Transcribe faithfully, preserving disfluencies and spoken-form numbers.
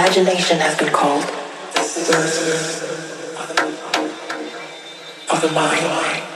imagination has been called the city of the mind.